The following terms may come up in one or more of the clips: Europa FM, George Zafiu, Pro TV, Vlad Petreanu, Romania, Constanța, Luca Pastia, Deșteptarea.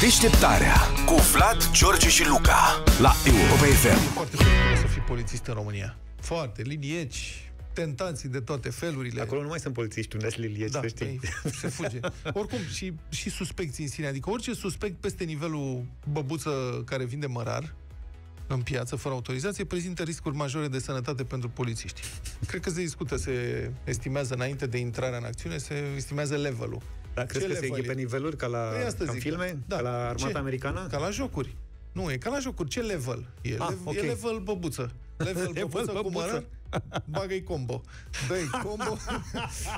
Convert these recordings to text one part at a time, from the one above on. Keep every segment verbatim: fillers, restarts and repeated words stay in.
Deșteptarea cu Vlad, George și Luca la Europa F M. Foarte frumos să fii polițist în România. Foarte, linieci, tentații de toate felurile. Acolo nu mai sunt polițiști, unde sunt linieci, da, să știi. Ei, se fuge. Oricum, și, și suspecții în sine. Adică orice suspect peste nivelul băbuță care vinde mărar în piață, fără autorizație, prezintă riscuri majore de sănătate pentru polițiști. Cred că se discută, se estimează înainte de intrarea în acțiune, se estimează levelul. Dar crezi că se e pe niveluri ca la ca filme? Da. Ca la armata ce? americană? Ca la jocuri. Nu, e ca la jocuri. Ce level? E, ah, lev okay. e level băbuță. Level băbuță cu mără, bagă-i combo. Dă-i combo.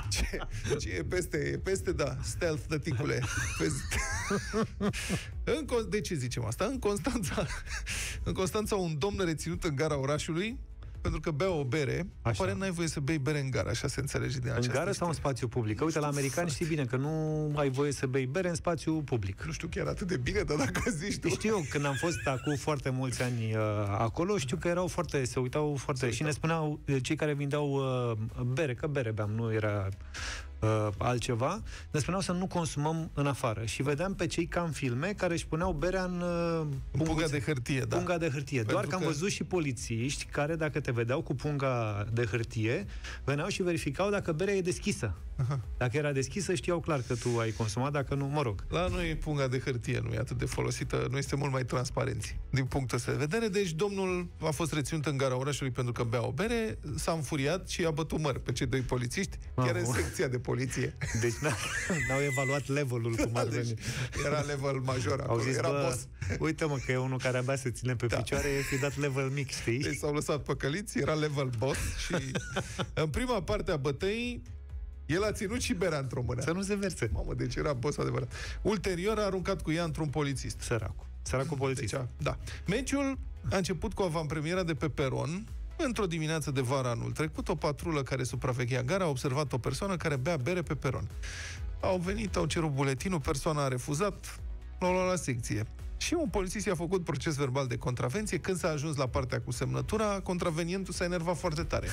ce, ce e peste? E peste, da. Stealth, tăticule. Peste. în, de ce zicem asta? În Constanța, în Constanța, un domn reținut în gara orașului pentru că bea o bere, așa. Apare n-ai voie să bei bere în gara, așa se înțelege din această. În gara sau în spațiu public? Uite, la americani știi bine că nu ai voie să bei bere în spațiu public. Nu știu chiar atât de bine, dar dacă zici tu... Știu, când am fost acum foarte mulți ani uh, acolo, știu că erau foarte, se uitau foarte... Se uitau. Și ne spuneau cei care vindeau uh, bere, că bere beam, nu era... altceva, ne spuneau să nu consumăm în afară. Și vedeam pe cei ca în filme care își puneau berea în punga, punga de hârtie. Da. Punga de hârtie. Pentru Doar că, că am văzut și polițiști care, dacă te vedeau cu punga de hârtie, veneau și verificau dacă berea e deschisă. Aha. Dacă era deschisă, știau clar că tu ai consumat, dacă nu, mă rog. La noi punga de hârtie nu e atât de folosită, noi suntem mult mai transparenți din punctul ăsta de vedere. Deci domnul a fost reținut în gara orașului pentru că bea o bere, s-a înfuriat și a bătut măr pe cei doi polițiști, wow. chiar în secția de poliție. Deci n-au evaluat levelul, cum ar veni. Deci, era level major acolo, au zis, era boss. Uite-mă că e unul care abia se ține pe da. picioare, e fi dat level mic, știi? Deci s-au lăsat păcăliți, era level boss și în prima parte a bătăii el a ținut și berea într-o mână. Să nu se verse. Mamă, deci era boss adevărat. Ulterior a aruncat cu ea într-un polițist. Săracul. Săracul polițist. Deci, da. Meciul a început cu avantpremiera de pe peron. Într-o dimineață de vară anul trecut, o patrulă care supraveghea gara a observat o persoană care bea bere pe peron. Au venit, au cerut buletinul, persoana a refuzat, l-au luat la secție. Și un polițist i-a făcut proces verbal de contravenție. Când s-a ajuns la partea cu semnătura, contravenientul s-a enervat foarte tare.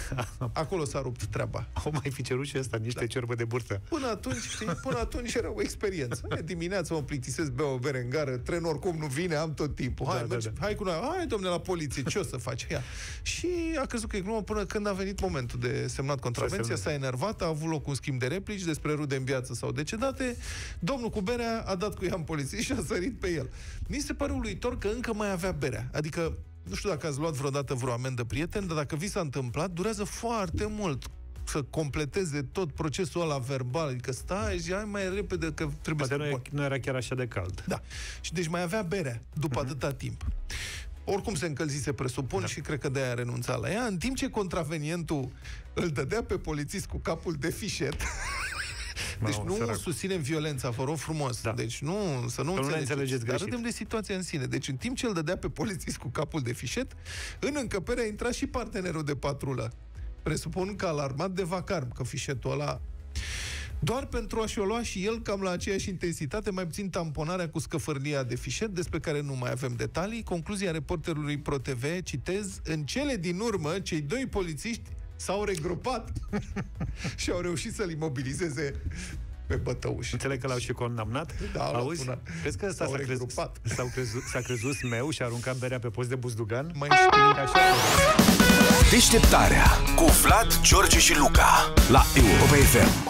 Acolo s-a rupt treaba. Au mai fi cerut și ăsta niște da. ciorbă de burtă. Până atunci, știi, până atunci era o experiență. Hai, dimineața mă plictisesc, bea o bere în gară, tren oricum nu vine, am tot timpul. Hai, da, mergi, da, da. hai cu noi, hai domnule la poliție, ce o să faci? Ia. Și a crezut că e glumă până când a venit momentul de semnat contravenția, s-a enervat, a avut loc un schimb de replici despre rude în viață sau decedate. Domnul cu berea a dat cu ea în poliție și a sărit pe el. Mi se pare uluitor că încă mai avea berea. Adică, nu știu dacă ați luat vreodată vreo amendă, prieten, dar dacă vi s-a întâmplat, durează foarte mult să completeze tot procesul ăla verbal. Adică stai și ai mai repede că trebuie Poate să... Nu, nu era chiar așa de cald. Da. Și deci mai avea berea după mm-hmm. atâta timp. Oricum se încălzise, presupun, da. și cred că de-aia a renunțat la ea, în timp ce contravenientul îl dădea pe polițist cu capul de fișet... Deci nu sărac. susținem violența, vă rog frumos. Da. Deci nu, să nu, nu înțelegeți greșit. Dar râdem de situația în sine. Deci în timp ce îl dădea pe polițist cu capul de fișet, în încăpere a intrat și partenerul de patrulă. Presupun că alarmat de vacarm, că fișetul ăla... Doar pentru a-și o lua și el cam la aceeași intensitate, mai puțin tamponarea cu scăfârlia de fișet, despre care nu mai avem detalii. Concluzia reporterului Pro T V, citez, în cele din urmă, cei doi polițiști s-au regrupat și au reușit să-l imobilizeze pe bătăuș. Înțeleg că l-au și condamnat? Da, auzi? Crezi că ăsta s-a crezut, crezut, crezut smeu și a aruncat berea pe post de buzdugan? Mai știu așa. Deșteptarea cu Vlad, George și Luca la Europa F M.